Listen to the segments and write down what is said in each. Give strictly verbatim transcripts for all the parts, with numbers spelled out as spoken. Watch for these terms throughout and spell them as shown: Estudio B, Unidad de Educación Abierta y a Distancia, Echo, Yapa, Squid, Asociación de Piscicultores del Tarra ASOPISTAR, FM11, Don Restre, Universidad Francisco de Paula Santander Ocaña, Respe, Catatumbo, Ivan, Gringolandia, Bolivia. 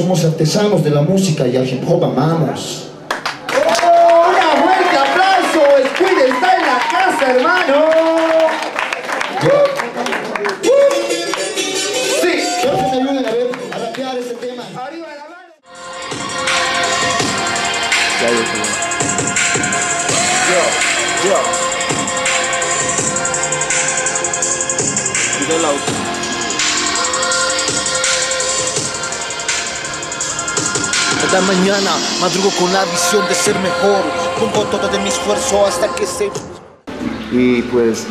Somos artesanos de la música y al hip hop amamos. ¡Oh! ¡Una fuerte aplauso! Squid está en la casa, hermano. Uh, uh. Sí, quiero que me ayuden a ver, a rapear ese tema. ¡Arriba la mano! Ya, yo, yo. Yo. Yo la uso. Cada mañana madrugo con la visión de ser mejor, pongo todo de mi esfuerzo hasta que se... Y pues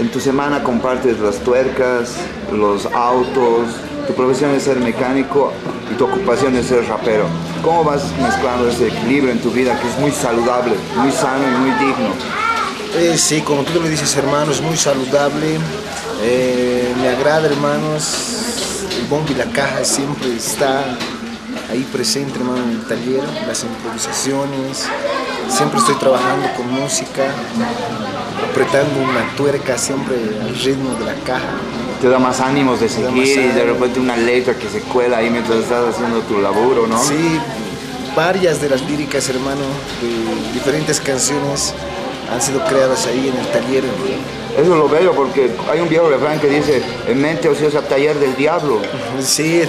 en tu semana compartes las tuercas, los autos, tu profesión es ser mecánico y tu ocupación es ser rapero. ¿Cómo vas mezclando ese equilibrio en tu vida que es muy saludable, muy sano y muy digno? Eh, sí, como tú me dices, hermano, es muy saludable, eh, me agrada, hermanos, el bombo y la caja siempre está... ahí presente, hermano, en el taller, las improvisaciones, siempre estoy trabajando con música, apretando una tuerca siempre al ritmo de la caja. Te da más ánimos de seguir y de repente una letra que se cuela ahí mientras estás haciendo tu laburo, ¿no? Sí, varias de las líricas, hermano, de diferentes canciones han sido creadas ahí en el taller. Eso es lo bello, porque hay un viejo refrán que dice, en mente ociosa, taller del diablo. Sí,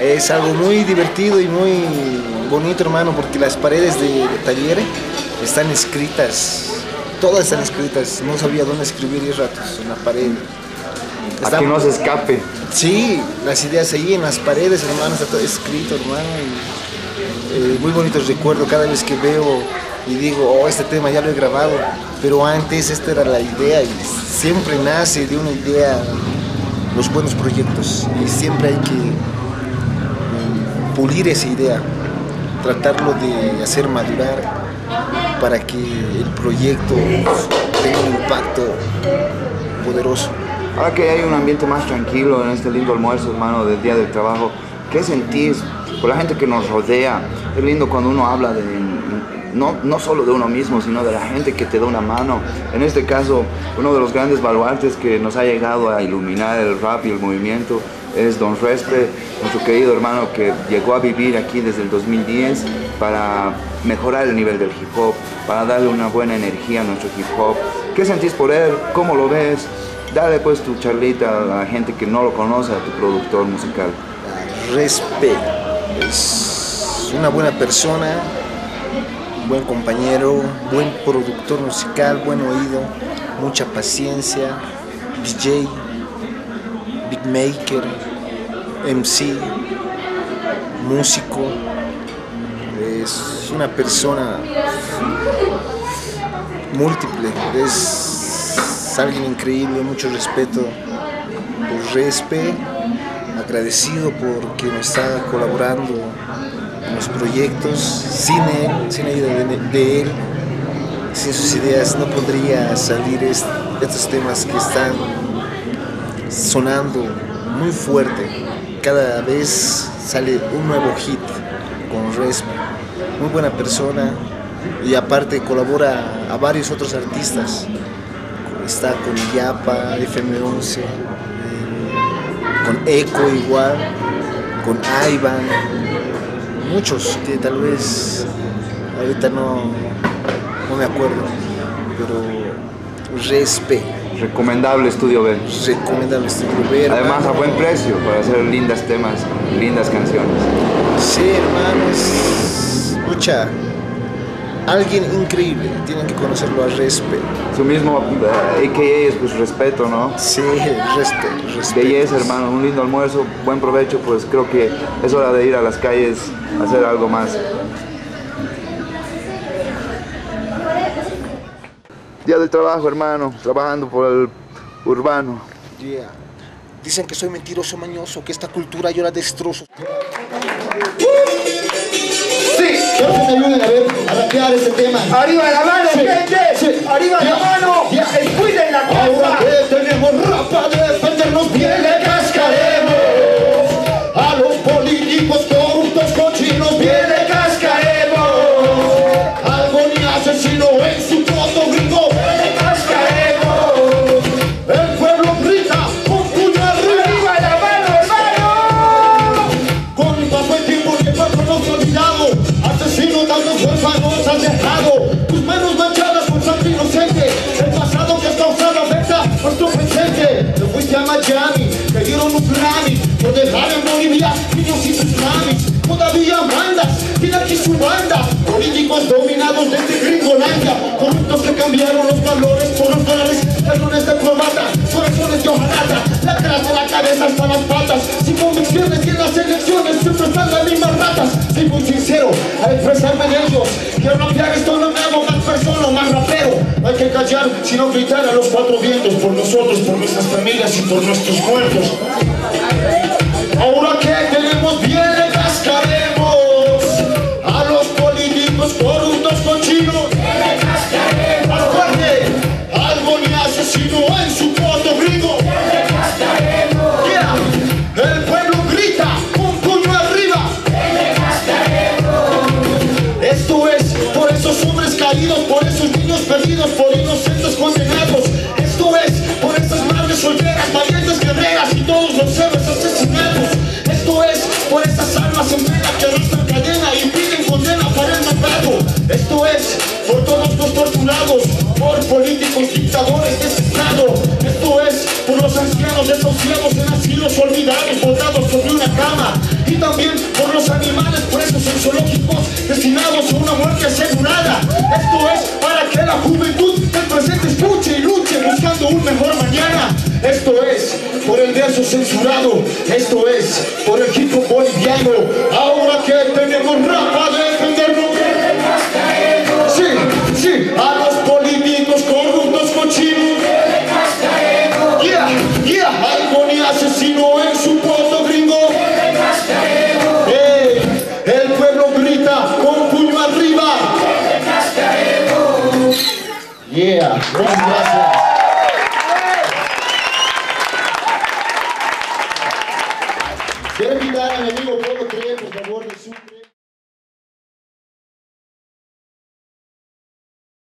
es algo muy divertido y muy bonito, hermano, porque las paredes de, de taller están escritas, todas están escritas, no sabía dónde escribir y ratos, en la pared. Está... Aquí no se escape. Sí, las ideas ahí en las paredes, hermano, está todo escrito, hermano, y, eh, muy bonitos recuerdos cada vez que veo y digo, oh, este tema ya lo he grabado, pero antes esta era la idea y siempre nace de una idea los buenos proyectos y siempre hay que um, pulir esa idea, tratarlo de hacer madurar para que el proyecto tenga un impacto poderoso. Ahora que hay un ambiente más tranquilo en este lindo almuerzo, hermano, del día del trabajo, ¿qué sentís por la gente que nos rodea? Es lindo cuando uno habla de... No, no solo de uno mismo, sino de la gente que te da una mano. En este caso, uno de los grandes baluartes que nos ha llegado a iluminar el rap y el movimiento es Don Restre, nuestro querido hermano que llegó a vivir aquí desde el dos mil diez para mejorar el nivel del hip hop, para darle una buena energía a nuestro hip hop. ¿Qué sentís por él? ¿Cómo lo ves? Dale pues tu charlita a la gente que no lo conoce, a tu productor musical. Respe es una buena persona, buen compañero, buen productor musical, buen oído, mucha paciencia, D J, beatmaker, M C, músico, es una persona múltiple, es alguien increíble, mucho respeto por Respe, agradecido porque nos está colaborando en los proyectos, sin él, sin ayuda de, de él, sin sus ideas no podría salir est, estos temas que están sonando muy fuerte. Cada vez sale un nuevo hit con Respe, muy buena persona y aparte colabora a varios otros artistas, está con Yapa, F M once, eh, con Echo igual, con Ivan. Muchos que tal vez ahorita no, no me acuerdo, pero Respe. Recomendable Estudio B. Recomendable Estudio B. Además, hermano, a buen precio para hacer lindas temas, lindas canciones. Sí, hermanos. Escucha, alguien increíble. Tienen que conocerlo a Respe. Su mismo uh, A K A es pues respeto, ¿no? Sí, respeto. Respe. Belleza, hermano. Un lindo almuerzo, buen provecho. Pues creo que es hora de ir a las calles a hacer algo más. Día del trabajo, hermano. Trabajando por el urbano. Yeah. Dicen que soy mentiroso, mañoso, que esta cultura yo la destrozo. Quiero que me ayuden a ver, a rapear ese tema. ¡Arriba la mano, sí, gente! Sí. ¡Arriba yeah, la mano! Yeah. ¡Escuiden la casa! Ahora que tenemos rapa de defendernos bien, le cascaremos. A los políticos corruptos, cochinos, bien, le cascaremos. Agonía asesino en su coto gringo, bien, le cascaremos. El pueblo grita con puñal arriba. ¡Arriba la mano, hermano! Con el paso de tiempo que hemos olvidado, asesino tantos huérfanos has dejado, tus manos manchadas por sangre inocente, el pasado que has causado afecta nuestro presente. Te fuiste a Miami, te dieron un Grammy por dejar en Bolivia niños y sus mamis. Todavía mandas, tiene aquí su banda, políticos dominados desde Gringolandia, corruptos que cambiaron los valores por los dólares, galones de corbata, corazones de hojalata, lacras de la cabeza hasta las patas, sin convicciones y en las elecciones siempre están las mismas ratas. Soy muy sincero al expresarme en ellos, quiero rapear esto, no me hago más persona, más rapero. No hay que callar, sino gritar a los cuatro vientos por nosotros, por nuestras familias y por nuestros muertos. Ahora que tenemos bienes, cascaremos a los políticos corruptos cochinos, al fuerte, al boni asesino en su voto gringo. Yeah. El pueblo grita, un puño arriba. Esto es por esos hombres caídos, por esos niños perdidos, por inocentes condenados. Esto es por esas madres solteras, valientes guerreras y todos los héroes asesinados. Esto es por esas almas en vela que arrastran cadena y piden condena para el malvado. Esto es por todos los torturados, por políticos dictadores de este estado. Esto es por los ancianos desahuciados en asilos olvidados, botados sobre una cama. Y también por los animales presos en zoológicos, destinados a una muerte asegurada. Esto es para que la juventud del presente escuche y luche buscando un mejor mañana. Esto es por el verso censurado, esto es por el hip hop boliviano. Ahora que tenemos rap a defendernos, sí, sí, a los políticos corruptos cochinos, yeah, yeah, al boni asesino en su voto gringo. Hey, el pueblo grita con puño arriba. Yeah, muchas gracias. Gracias.